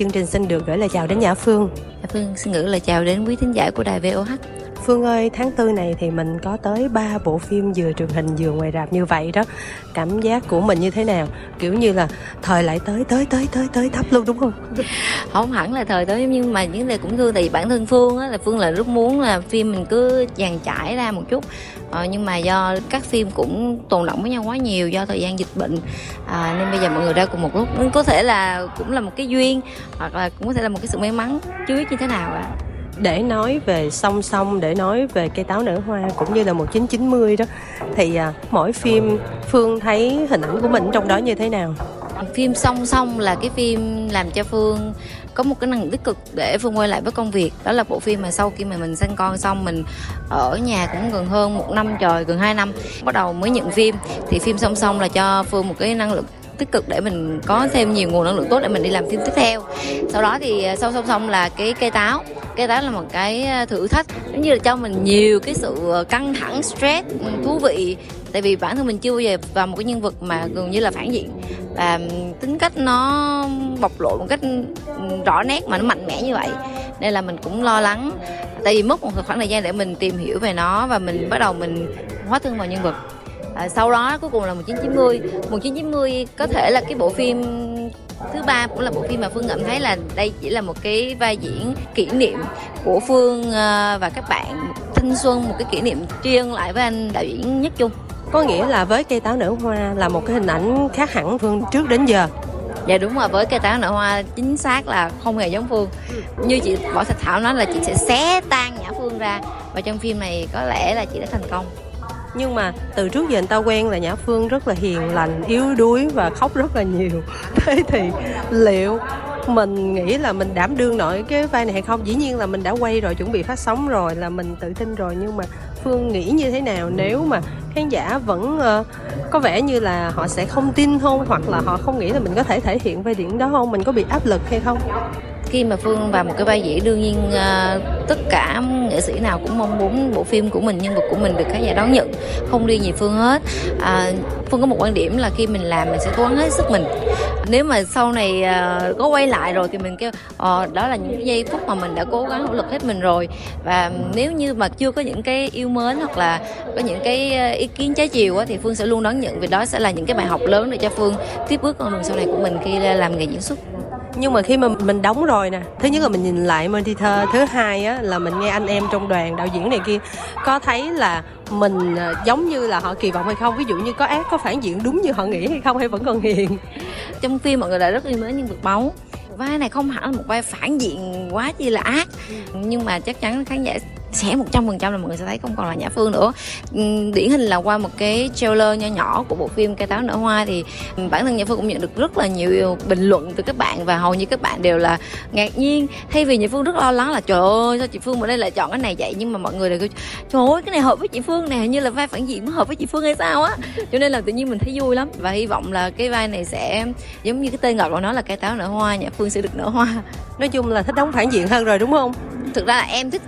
chương trình xin được gửi lời chào đến Nhã Phương. Nhã Phương xin gửi lời chào đến quý thính giả của Đài VOH. Phương ơi, tháng 4 này thì mình có tới 3 bộ phim vừa truyền hình vừa ngoài rạp như vậy đó. Cảm giác của mình như thế nào? Kiểu như là thời lại tới thấp luôn đúng không? Không hẳn là thời tới, nhưng mà những lời cũng thương thì bản thân Phương á, là Phương là lúc muốn là phim mình cứ dàn trải ra một chút. Nhưng mà do các phim cũng tồn đọng với nhau quá nhiều do thời gian dịch bệnh, nên bây giờ mọi người ra cùng một lúc. Có thể là cũng là một cái duyên, hoặc là cũng có thể là một cái sự may mắn, chưa biết như thế nào ạ. Để nói về Song Song, để nói về Cây Táo Nở Hoa cũng như là 1990 đó, thì mỗi phim Phương thấy hình ảnh của mình trong đó như thế nào? Phim Song Song là cái phim làm cho Phương có một cái năng lượng tích cực để Phương quay lại với công việc. Đó là bộ phim mà sau khi mà mình sinh con xong, mình ở nhà cũng gần hơn 1 năm trời, gần 2 năm bắt đầu mới nhận phim. Thì phim Song Song là cho Phương một cái năng lượng tích cực để mình có thêm nhiều nguồn năng lượng tốt để mình đi làm phim tiếp theo. Sau đó thì song song là cái Cây Táo. Cây Táo là một cái thử thách, giống như là cho mình nhiều cái sự căng thẳng, stress, thú vị. Tại vì bản thân mình chưa bao giờ vào một cái nhân vật mà gần như là phản diện, và tính cách nó bộc lộ một cách rõ nét mà nó mạnh mẽ như vậy, nên là mình cũng lo lắng. Tại vì mất một khoảng thời gian để mình tìm hiểu về nó và mình bắt đầu mình hóa thân vào nhân vật. Sau đó cuối cùng là 1990. 1990 có thể là cái bộ phim thứ 3, cũng là bộ phim mà Phương cảm thấy là đây chỉ là một cái vai diễn kỷ niệm của Phương và các bạn thanh xuân, một cái kỷ niệm tri ân lại với anh đạo diễn Nhất Trung. Có nghĩa là với Cây Táo Nở Hoa là một cái hình ảnh khác hẳn Phương trước đến giờ. Dạ đúng rồi, với Cây Táo Nở Hoa chính xác là không hề giống Phương. Như chị Bảo Thạch Thảo nói là chị sẽ xé tan Nhã Phương ra, và trong phim này có lẽ là chị đã thành công. Nhưng mà từ trước giờ người ta quen là Nhã Phương rất là hiền lành, yếu đuối và khóc rất là nhiều. Thế thì liệu mình nghĩ là mình đảm đương nổi cái vai này hay không? Dĩ nhiên là mình đã quay rồi, chuẩn bị phát sóng rồi, là mình tự tin rồi. Nhưng mà Phương nghĩ như thế nào nếu mà khán giả vẫn có vẻ như là họ sẽ không tin không? Hoặc là họ không nghĩ là mình có thể thể hiện vai diễn đó không? Mình có bị áp lực hay không? Khi mà Phương vào một cái vai diễn, đương nhiên tất cả nghệ sĩ nào cũng mong muốn bộ phim của mình, nhân vật của mình được khán giả đón nhận, không riêng gì Phương hết. Phương có một quan điểm là khi mình làm mình sẽ cố gắng hết sức mình. Nếu mà sau này có quay lại rồi thì mình kêu đó là những giây phút mà mình đã cố gắng nỗ lực hết mình rồi. Và nếu như mà chưa có những cái yêu mến hoặc là có những cái ý kiến trái chiều thì Phương sẽ luôn đón nhận, vì đó sẽ là những cái bài học lớn để cho Phương tiếp bước con đường sau này của mình khi làm nghề diễn xuất. Nhưng mà khi mà mình đóng rồi nè, thứ nhất là mình nhìn lại monitor, thứ hai á, là mình nghe anh em trong đoàn đạo diễn này kia có thấy là mình giống như là họ kỳ vọng hay không? Ví dụ như có ác, có phản diện đúng như họ nghĩ hay không, hay vẫn còn hiền? Trong phim mọi người đã rất yêu mến nhân vật Máu. Vai này không hẳn là một vai phản diện quá chi là ác, nhưng mà chắc chắn khán giả sẽ 100% là mọi người sẽ thấy không còn là Nhã Phương nữa. Điển hình là qua một cái trailer nho nhỏ của bộ phim Cây Táo Nở Hoa thì bản thân Nhã Phương cũng nhận được rất là nhiều bình luận từ các bạn, và hầu như các bạn đều là ngạc nhiên. Thay vì Nhã Phương rất lo lắng là trời ơi sao chị Phương bữa đây lại chọn cái này vậy, nhưng mà mọi người đều kêu trời ơi cái này hợp với chị Phương này, hình như là vai phản diện mới hợp với chị Phương hay sao á. Cho nên là tự nhiên mình thấy vui lắm, và hy vọng là cái vai này sẽ giống như cái tên gọi của nó là Cây Táo Nở Hoa, Nhã Phương sẽ được nở hoa. Nói chung là thích đóng phản diện hơn rồi đúng không? Thực ra là em thích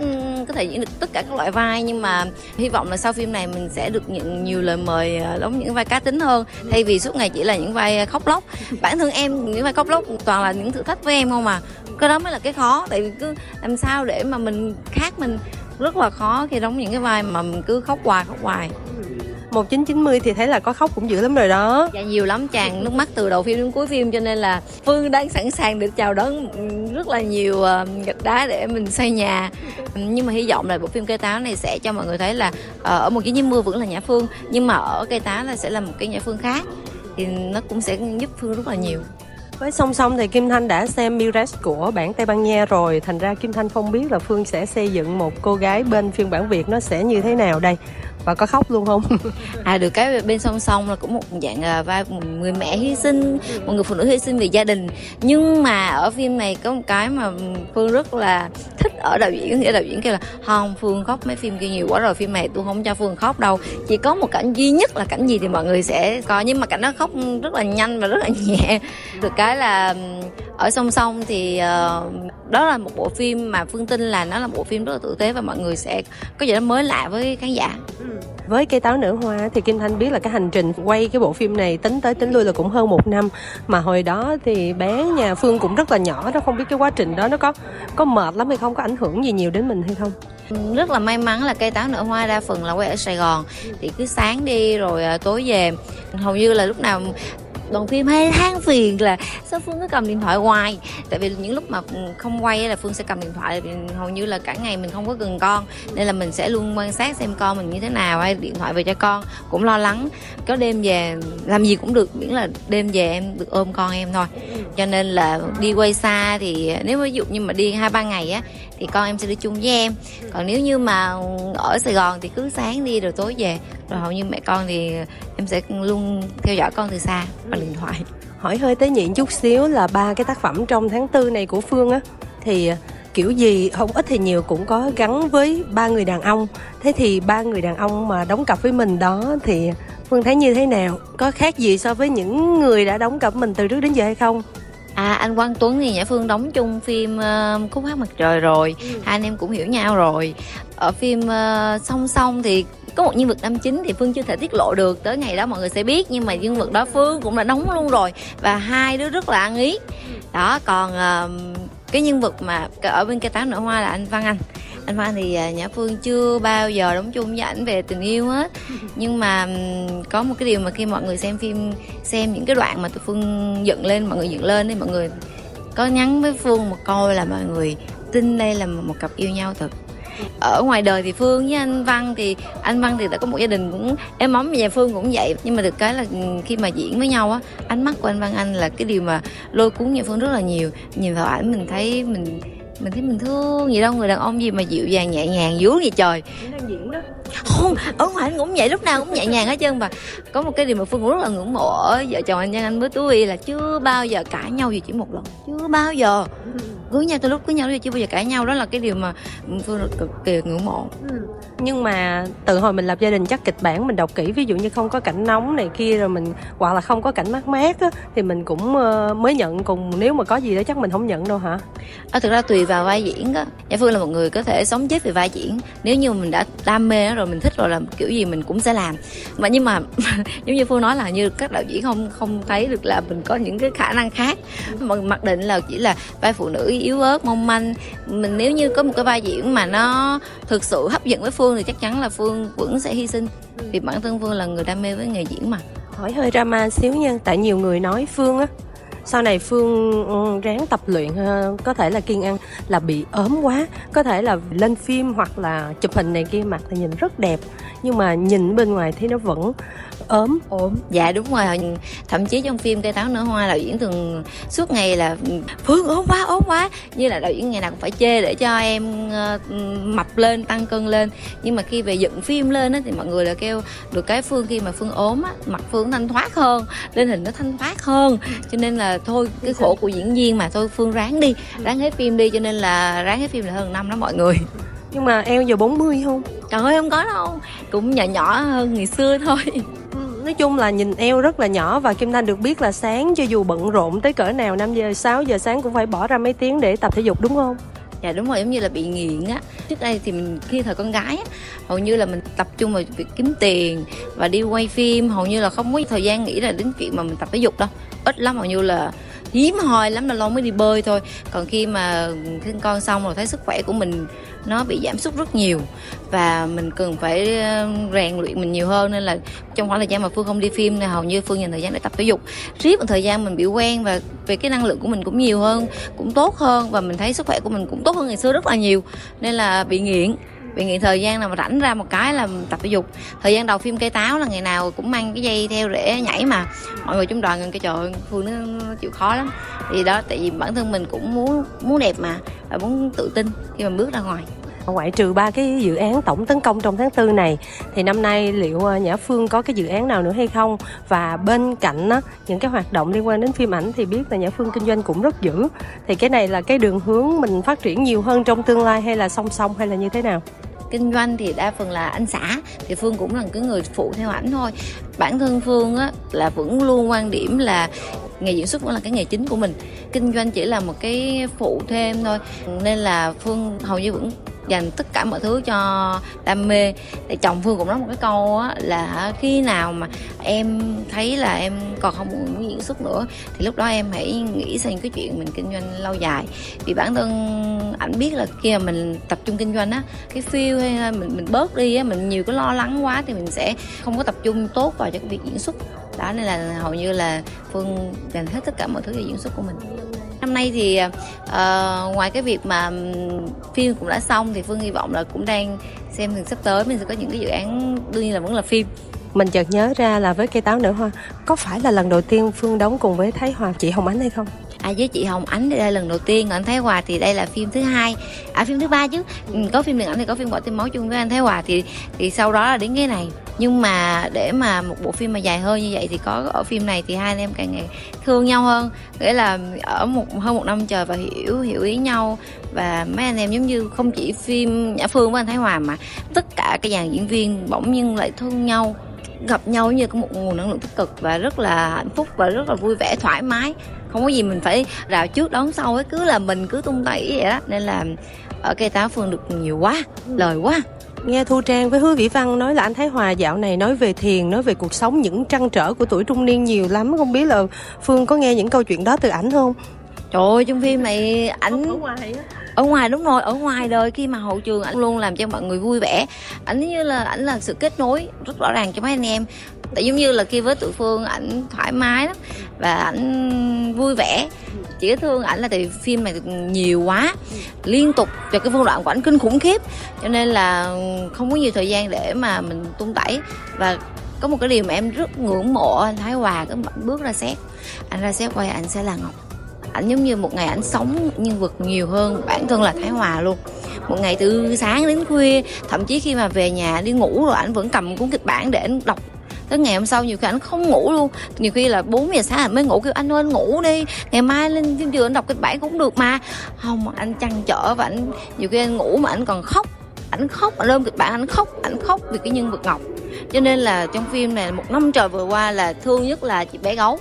có thể diễn được tất cả các loại vai, nhưng mà hy vọng là sau phim này mình sẽ được nhận nhiều lời mời đóng những vai cá tính hơn, thay vì suốt ngày chỉ là những vai khóc lóc. Bản thân em những vai khóc lóc toàn là những thử thách với em không mà. Cái đó mới là cái khó, tại vì cứ làm sao để mà mình khác, mình rất là khó khi đóng những cái vai mà mình cứ khóc hoài. 1990 thì thấy là có khóc cũng dữ lắm rồi đó. Dạ nhiều lắm, tràn nước mắt từ đầu phim đến cuối phim, cho nên là Phương đang sẵn sàng để chào đón rất là nhiều gạch đá để mình xây nhà. Nhưng mà hy vọng là bộ phim Cây Táo này sẽ cho mọi người thấy là ở 1990 vẫn là Nhã Phương, nhưng mà ở Cây Táo là sẽ là một cái Nhã Phương khác, thì nó cũng sẽ giúp Phương rất là nhiều. Với Song Song thì Kim Thanh đã xem Mirage của bản Tây Ban Nha rồi, thành ra Kim Thanh không biết là Phương sẽ xây dựng một cô gái bên phiên bản Việt nó sẽ như thế nào đây, và có khóc luôn không? Được cái bên Song Song là cũng một dạng vai người mẹ hy sinh, một người phụ nữ hy sinh vì gia đình. Nhưng mà ở phim này có một cái mà Phương rất là thích ở đạo diễn, nghĩa đạo diễn kêu là không, Phương khóc mấy phim kia nhiều quá rồi, phim này tôi không cho Phương khóc đâu. Chỉ có một cảnh duy nhất là cảnh gì thì mọi người sẽ coi, nhưng mà cảnh nó khóc rất là nhanh và rất là nhẹ. Được cái là ở Song Song thì Đó là một bộ phim mà Phương tin là nó là một bộ phim rất là tử tế và mọi người sẽ có gì đó mới lạ với khán giả. Với Cây Táo Nở Hoa thì Kim Thanh biết là cái hành trình quay cái bộ phim này tính tới tính lui là cũng hơn một năm. Mà hồi đó thì bé nhà Phương cũng rất là nhỏ đó, không biết cái quá trình đó nó có mệt lắm hay không, có ảnh hưởng gì nhiều đến mình hay không? Rất là may mắn là Cây Táo Nở Hoa đa phần là quay ở Sài Gòn, thì cứ sáng đi rồi tối về, hầu như là lúc nào đoàn phim hay than phiền là sao Phương cứ cầm điện thoại hoài. Tại vì những lúc mà không quay là Phương sẽ cầm điện thoại, hầu như là cả ngày mình không có gần con, nên là mình sẽ luôn quan sát xem con mình như thế nào, hay điện thoại về cho con, cũng lo lắng. Có đêm về làm gì cũng được, miễn là đêm về em được ôm con em thôi. Cho nên là đi quay xa thì nếu ví dụ như mà đi 2-3 ngày á thì con em sẽ đi chung với em. Còn nếu như mà ở Sài Gòn thì cứ sáng đi rồi tối về, rồi hầu như mẹ con thì em sẽ luôn theo dõi con từ xa bằng điện thoại. Hỏi hơi tế nhị chút xíu là ba cái tác phẩm trong tháng 4 này của Phương á thì kiểu gì không ít thì nhiều cũng có gắn với ba người đàn ông. Thế thì ba người đàn ông mà đóng cặp với mình đó thì Phương thấy như thế nào? Có khác gì so với những người đã đóng cặp mình từ trước đến giờ hay không? À, anh Quang Tuấn thì Nhã Phương đóng chung phim Khúc Hát Mặt Trời rồi, hai anh em cũng hiểu nhau rồi. Ở phim Song Song thì có một nhân vật nam chính thì Phương chưa thể tiết lộ được, tới ngày đó mọi người sẽ biết, nhưng mà nhân vật đó Phương cũng đã đóng luôn rồi và hai đứa rất là ăn ý. Đó, còn cái nhân vật mà ở bên Cây Táo Nở Hoa là anh Văn Anh. Anh Văn thì Nhã Phương chưa bao giờ đóng chung với ảnh về tình yêu hết. Nhưng mà có một cái điều mà khi mọi người xem phim, xem những cái đoạn mà tụi Phương dựng lên, mọi người dựng lên thì mọi người có nhắn với Phương một câu là mọi người tin đây là một cặp yêu nhau thật. Ở ngoài đời thì Phương với anh Văn thì đã có một gia đình cũng êm ấm, nhà Phương cũng vậy. Nhưng mà được cái là khi mà diễn với nhau á, ánh mắt của anh Văn Anh là cái điều mà lôi cuốn nhà Phương rất là nhiều. Nhìn vào ảnh mình thấy mình thương gì đâu, người đàn ông gì mà dịu dàng nhẹ nhàng dữ vậy trời. Đang diễn đó. Không, ở ngoài anh cũng vậy, lúc nào cũng nhẹ nhàng hết trơn. Và có một cái điều mà Phương cũng rất là ngưỡng mộ ở vợ chồng anh với Tú Y là chưa bao giờ cãi nhau gì chỉ một lần, chưa bao giờ. Cưới nhau từ lúc cưới nhau chưa bao giờ cãi nhau, đó là cái điều mà Phương cực kỳ ngưỡng mộ. Nhưng mà từ hồi mình lập gia đình chắc kịch bản mình đọc kỹ, ví dụ như không có cảnh nóng này kia rồi mình, hoặc là không có cảnh mát mát á, thì mình cũng mới nhận, cùng nếu mà có gì đó chắc mình không nhận đâu hả? Thực ra tùy vào vai diễn á, Nhã Phương là một người có thể sống chết về vai diễn. Nếu như mình đã đam mê nó rồi, mình thích rồi là kiểu gì mình cũng sẽ làm. Mà nhưng mà giống như Phương nói là như các đạo diễn không thấy được là mình có những cái khả năng khác. Mình mặc định là chỉ là vai phụ nữ yếu ớt mong manh, mình nếu như có một cái vai diễn mà nó thực sự hấp dẫn với Phương thì chắc chắn là Phương vẫn sẽ hy sinh, vì bản thân Phương là người đam mê với nghề diễn mà. Hỏi hơi drama xíu nha, tại nhiều người nói Phương á, sau này Phương ráng tập luyện, có thể là kiêng ăn, là bị ốm quá, có thể là lên phim hoặc là chụp hình này kia mặt thì nhìn rất đẹp, nhưng mà nhìn bên ngoài thì nó vẫn ốm. Dạ đúng rồi, thậm chí trong phim Cây Táo Nở Hoa đạo diễn thường suốt ngày là Phương ốm quá, như là đạo diễn ngày nào cũng phải chê để cho em mập lên, tăng cân lên. Nhưng mà khi về dựng phim lên á, thì mọi người là kêu được cái Phương khi mà Phương ốm á, mặt Phương thanh thoát hơn, lên hình nó thanh thoát hơn, cho nên là thôi cái khổ của diễn viên mà, thôi Phương ráng đi, ráng hết phim đi, cho nên là ráng hết phim là hơn năm đó mọi người. Nhưng mà eo giờ 40 không? Trời ơi không có đâu, cũng nhỏ hơn ngày xưa thôi. Nói chung là nhìn eo rất là nhỏ, và Kim Thanh được biết là sáng cho dù bận rộn tới cỡ nào 5 giờ 6 giờ sáng cũng phải bỏ ra mấy tiếng để tập thể dục đúng không? Dạ đúng rồi, giống như là bị nghiện á. Trước đây thì mình khi thời con gái á, hầu như là mình tập trung vào việc kiếm tiền và đi quay phim, hầu như là không có thời gian nghĩ là đến chuyện mà mình tập thể dục đâu. Ít lắm, hầu như là hiếm hoi lắm là lâu mới đi bơi thôi. Còn khi mà sinh con xong rồi thấy sức khỏe của mình nó bị giảm sút rất nhiều và mình cần phải rèn luyện mình nhiều hơn, nên là trong khoảng thời gian mà Phương không đi phim này, hầu như Phương dành thời gian để tập thể dục. Riết một thời gian mình bị quen và về cái năng lượng của mình cũng nhiều hơn, cũng tốt hơn, và mình thấy sức khỏe của mình cũng tốt hơn ngày xưa rất là nhiều, nên là bị nghiện thời gian nào mà rảnh ra một cái là tập thể dục. Thời gian đầu phim Cây Táo là ngày nào cũng mang cái dây theo để nhảy mà mọi người trong đoàn gần cái trời Phương nó chịu khó lắm. Thì đó, tại vì bản thân mình cũng muốn đẹp mà, và muốn tự tin khi mà bước ra ngoài. Ngoại trừ ba cái dự án tổng tấn công trong tháng 4 này thì năm nay liệu Nhã Phương có cái dự án nào nữa hay không? Và bên cạnh đó, những cái hoạt động liên quan đến phim ảnh thì biết là Nhã Phương kinh doanh cũng rất dữ, thì cái này là cái đường hướng mình phát triển nhiều hơn trong tương lai hay là song song hay là như thế nào? Kinh doanh thì đa phần là anh xã, thì Phương cũng là cái người phụ theo ảnh thôi. Bản thân Phương á, là vẫn luôn quan điểm là nghề diễn xuất vẫn là cái nghề chính của mình, kinh doanh chỉ là một cái phụ thêm thôi. Nên là Phương hầu như vẫn dành tất cả mọi thứ cho đam mê. Tại chồng Phương cũng nói một cái câu á, là khi nào mà em thấy là em còn không muốn diễn xuất nữa thì lúc đó em hãy nghĩ sang cái chuyện mình kinh doanh lâu dài. Vì bản thân ảnh biết là khi mà mình tập trung kinh doanh á, cái feel hay là mình bớt đi á, mình nhiều cái lo lắng quá thì mình sẽ không có tập trung tốt vào cho cái việc diễn xuất đó. Nên là hầu như là Phương dành hết tất cả mọi thứ cho diễn xuất của mình. Năm nay thì ngoài cái việc mà phim cũng đã xong thì Phương hy vọng là cũng đang xem sắp tới mình sẽ có những cái dự án, đương nhiên là vẫn là phim. Mình chợt nhớ ra là với Cây Táo Nở Hoa, có phải là lần đầu tiên Phương đóng cùng với Thái Hòa, chị Hồng Ánh hay không? À, với chị Hồng Ánh thì đây là lần đầu tiên, còn anh Thái Hòa thì đây là phim thứ hai, phim thứ ba chứ. Có phim điện ảnh thì có phim Quả Tim Máu chung với anh Thái Hòa thì sau đó là đến cái này. Nhưng mà để mà một bộ phim mà dài hơi như vậy thì có ở phim này thì hai anh em càng ngày thương nhau hơn, nghĩa là ở hơn một năm trời và hiểu ý nhau. Và mấy anh em giống như không chỉ phim Nhã Phương với anh Thái Hòa mà tất cả cái dàn diễn viên bỗng nhiên lại thương nhau, gặp nhau như có một nguồn năng lượng tích cực và rất là hạnh phúc và rất là vui vẻ, thoải mái, không có gì mình phải rào trước đón sau ấy, cứ là mình cứ tung tẩy vậy đó. Nên là ở Cây Táo Phương được nhiều quá, lời quá. Nghe Thu Trang với Hứa Vĩ Văn nói là anh Thái Hòa dạo này nói về thiền, nói về cuộc sống, những trăn trở của tuổi trung niên nhiều lắm, không biết là Phương có nghe những câu chuyện đó từ ảnh không? Trời ơi, trong phim này ảnh ở ngoài đúng rồi, ở ngoài đời khi mà hậu trường ảnh luôn làm cho mọi người vui vẻ, ảnh là sự kết nối rất rõ ràng cho mấy anh em. Tại giống như là khi với tụi Phương ảnh thoải mái lắm và ảnh vui vẻ, chỉ có thương ảnh là tại vì phim này nhiều quá, liên tục, và cái phân đoạn của ảnh kinh khủng khiếp cho nên là không có nhiều thời gian để mà mình tung tẩy. Và có một cái điều mà em rất ngưỡng mộ anh Thái Hòa, cái bước ra xét, anh ra xét quay ảnh sẽ là Ngọc. Ảnh giống như một ngày ảnh sống nhân vật nhiều hơn bản thân là Thái Hòa luôn. Một ngày từ sáng đến khuya, thậm chí khi mà về nhà đi ngủ rồi ảnh vẫn cầm cuốn kịch bản để ảnh đọc. Tới ngày hôm sau nhiều khi ảnh không ngủ luôn, nhiều khi là 4 giờ sáng ảnh mới ngủ, kêu anh ơi anh ngủ đi, ngày mai lên phim trường anh đọc kịch bản cũng được mà. Không, anh trăn trở và ảnh nhiều khi anh ngủ mà ảnh còn khóc, ảnh ôm kịch bản ảnh khóc vì cái nhân vật Ngọc. Cho nên là trong phim này một năm trời vừa qua là thương nhất là chị bé Gấu.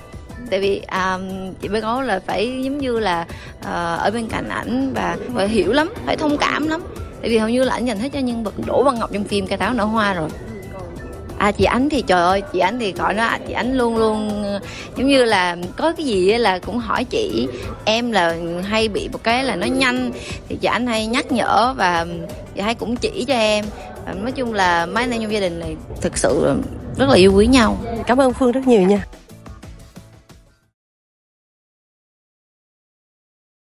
Tại vì chị bé Gấu là phải giống như là ở bên cạnh ảnh và phải hiểu lắm, phải thông cảm lắm. Tại vì hầu như là ảnh dành hết cho nhân vật Đỗ Văn Ngọc trong phim Cây Táo Nở Hoa rồi. Chị Ánh thì trời ơi, chị Ánh thì gọi nó, chị Ánh luôn luôn giống như là có cái gì là cũng hỏi chị. Em là hay bị một cái là nó nhanh thì chị Ánh hay nhắc nhở và chị hay cũng chỉ cho em. Nói chung là mấy anh em trong gia đình này thực sự rất là yêu quý nhau. Cảm ơn Phương rất nhiều nha.